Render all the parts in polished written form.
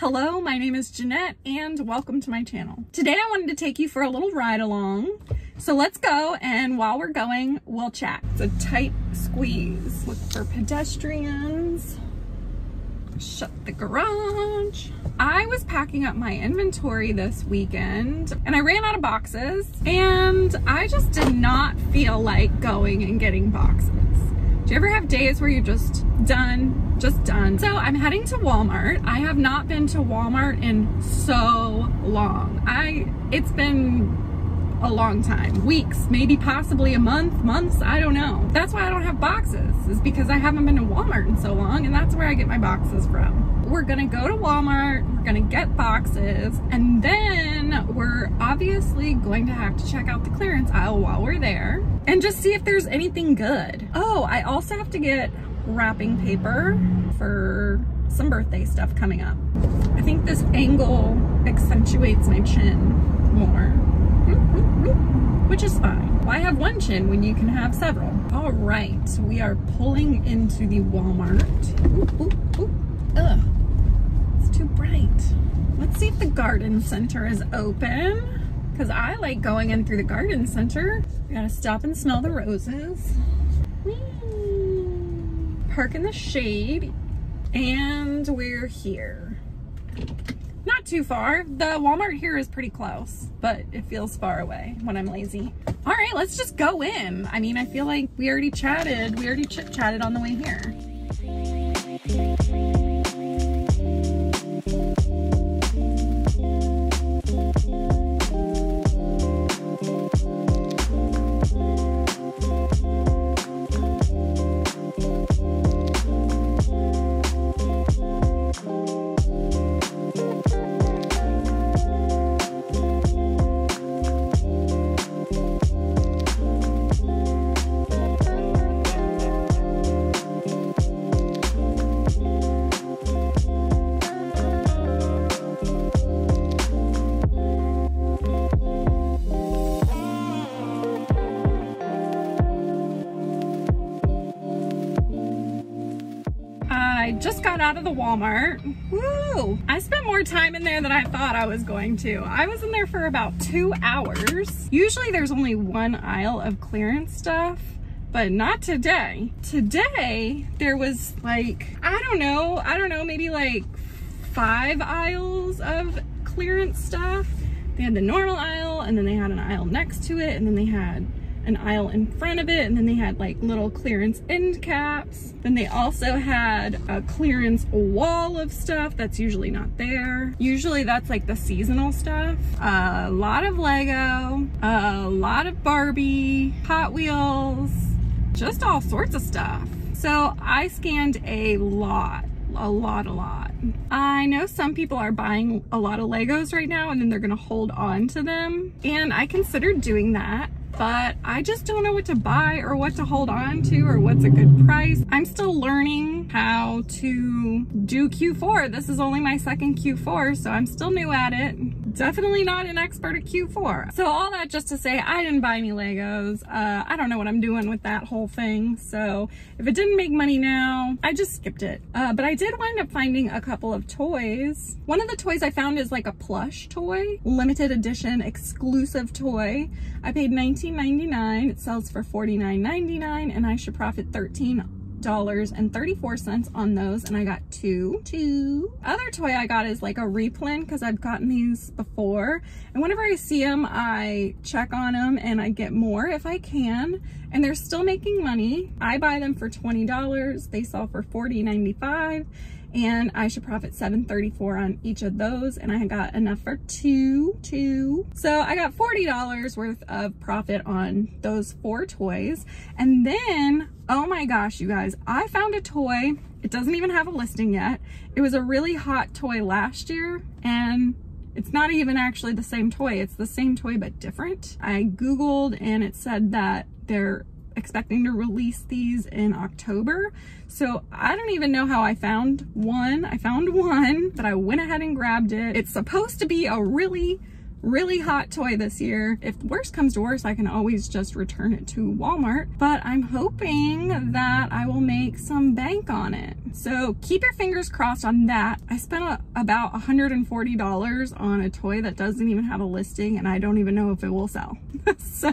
Hello, my name is Jeanette and welcome to my channel. Today I wanted to take you for a little ride along. So let's go, and while we're going, we'll chat. It's a tight squeeze. Look for pedestrians. Shut the garage. I was packing up my inventory this weekend and I ran out of boxes, and I just did not feel like going and getting boxes. Do you ever have days where you're just done, So I'm heading to Walmart. I have not been to Walmart in so long. It's been a long time, weeks, maybe possibly a month, months, I don't know. That's why I don't have boxes, is because I haven't been to Walmart in so long, and that's where I get my boxes from. We're gonna go to Walmart, we're gonna get boxes, and then we're obviously going to have to check out the clearance aisle while we're there and just see if there's anything good. Oh, I also have to get wrapping paper for some birthday stuff coming up. I think this angle accentuates my chin more, which is fine. Why have one chin when you can have several? All right, so we are pulling into the Walmart. Ooh, ooh, ooh. Ugh, it's too bright. Let's see if the garden center is open, because I like going in through the garden center. We gotta stop and smell the roses. Whee! Park in the shade, and we're here. Not too far. The Walmart here is pretty close, but it feels far away when I'm lazy. All right, let's just go in. I mean, I feel like we already chatted. We already chit-chatted on the way here. Just got out of the Walmart. Woo! I spent more time in there than I thought I was going to. I was in there for about 2 hours. Usually there's only one aisle of clearance stuff, but not today. Today there was like, I don't know, maybe like 5 aisles of clearance stuff. They had the normal aisle, and then they had an aisle next to it, and then they had an aisle in front of it, and then they had like little clearance end caps. Then they also had a clearance wall of stuff that's usually not there. Usually that's like the seasonal stuff. A lot of Lego, a lot of Barbie, Hot Wheels, just all sorts of stuff. So I scanned a lot. I know some people are buying a lot of Legos right now, and then they're gonna hold on to them, and I considered doing that, but I just don't know what to buy or what to hold on to or what's a good price. I'm still learning how to do Q4. This is only my second Q4, so I'm still new at it. Definitely not an expert at Q4. So all that just to say, I didn't buy any Legos. I don't know what I'm doing with that whole thing. So if it didn't make money now, I just skipped it. But I did wind up finding a couple of toys. One of the toys I found is like a plush toy, limited edition exclusive toy. I paid $19.99, it sells for $49.99, and I should profit $13.34 on those, and I got two. Other toy I got is like a replin, because I've gotten these before, and whenever I see them I check on them and I get more if I can, and they're still making money. I buy them for $20, they sell for $40.95, and I should profit $7.34 on each of those, and I got enough for two. So I got $40 worth of profit on those 4 toys. And then, oh my gosh, you guys, I found a toy. It doesn't even have a listing yet. It was a really hot toy last year, and it's not even actually the same toy. It's the same toy, but different. I Googled, and it said that they're expecting to release these in October. So I don't even know how I found one. I found one, but I went ahead and grabbed it. It's supposed to be a really really hot toy this year. If worst comes to worst, I can always just return it to Walmart, but I'm hoping that I will make some bank on it. So keep your fingers crossed on that. I spent about $140 on a toy that doesn't even have a listing, and I don't even know if it will sell. So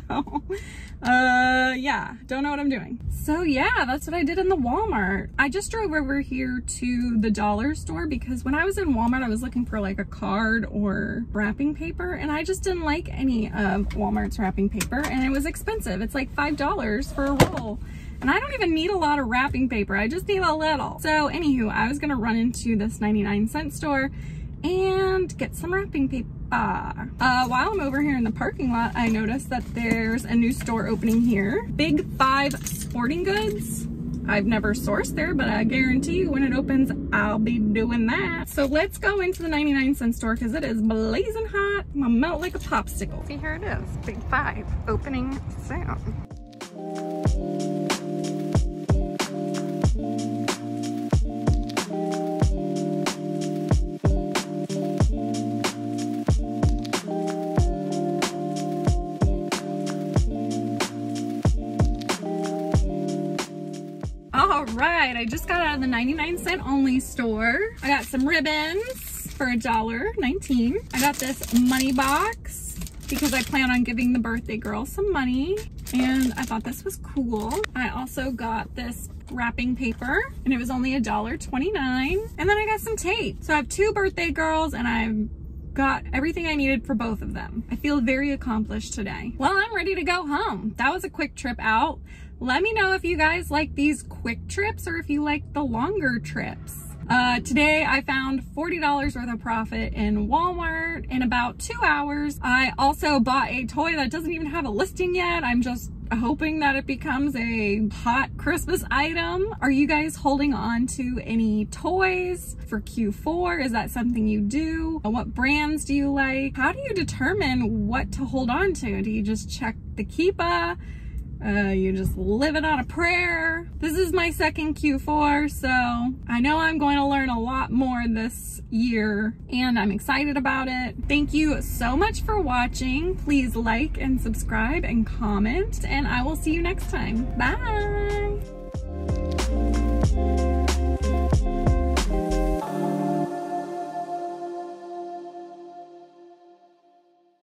yeah, don't know what I'm doing. So yeah, that's what I did in the Walmart. I just drove over here to the dollar store because when I was in Walmart, I was looking for like a card or wrapping paper, and I just didn't like any of Walmart's wrapping paper, and it was expensive. It's like $5 for a roll. And I don't even need a lot of wrapping paper. I just need a little. So anywho, I was gonna run into this 99-cent store and get some wrapping paper. While I'm over here in the parking lot, I noticed that there's a new store opening here. Big Five Sporting Goods. I've never sourced there, but I guarantee you when it opens, I'll be doing that. So let's go into the 99-cent store because it is blazing hot. I'm gonna melt like a popsicle. See, here it is. Big Five opening soon. Right, I just got out of the 99-cent only store. I got some ribbons for $1.19. I got this money box because I plan on giving the birthday girl some money, and I thought this was cool. I also got this wrapping paper, and it was only $1.29. And then I got some tape. So I have two birthday girls, and I've got everything I needed for both of them. I feel very accomplished today. Well, I'm ready to go home. That was a quick trip out. Let me know if you guys like these quick trips or if you like the longer trips. Today I found $40 worth of profit in Walmart in about 2 hours. I also bought a toy that doesn't even have a listing yet. I'm just hoping that it becomes a hot Christmas item. Are you guys holding on to any toys for Q4? Is that something you do? What brands do you like? How do you determine what to hold on to? Do you just check the Keepa? You just live it on a prayer. This is my second Q4, so I know I'm going to learn a lot more this year, and I'm excited about it. Thank you so much for watching. Please like and subscribe and comment, and I will see you next time. Bye!